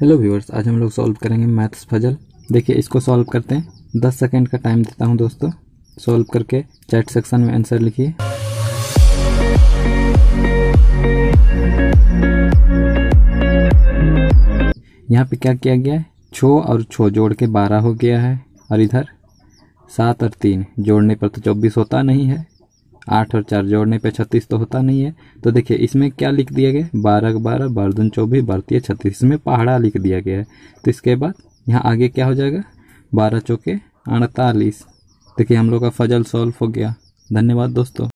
Hello viewers, आज हम लोग सॉल्व करेंगे मैथ्स पजल। देखिए इसको सॉल्व करते हैं। 10 सेकंड का टाइम देता हूं दोस्तों। सॉल्व करके चैट सेक्शन में आंसर लिखिए। यहाँ पे क्या किया गया है, 6 और 6 जोड़ के 12 हो गया है, और इधर 7 और 3 जोड़ने पर तो 24 होता नहीं है, 8 और 4 जोड़ने पे 36 तो होता नहीं है। तो देखिए इसमें क्या लिख दिया गया, 12 12, 12 दूनी 24, 12 तीया 36, इसमें पहाड़ा लिख दिया गया है। तो इसके बाद यहाँ आगे क्या हो जाएगा, 12 चौके 48। देखिए हम लोग का पजल सॉल्व हो गया। धन्यवाद दोस्तों।